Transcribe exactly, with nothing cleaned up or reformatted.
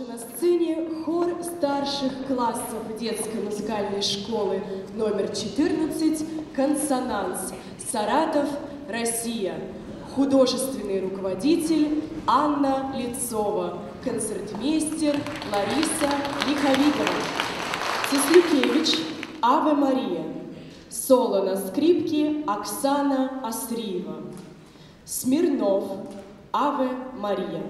уже на сцене хор старших классов детской музыкальной школы номер четырнадцать «Консонанс», Саратов, Россия. Художественный руководитель Анна Лицова, концертмейстер Лариса Михайлова. Тислюкевич «Аве Мария», соло на скрипке Оксана Остриева. Смирнов «Аве Мария».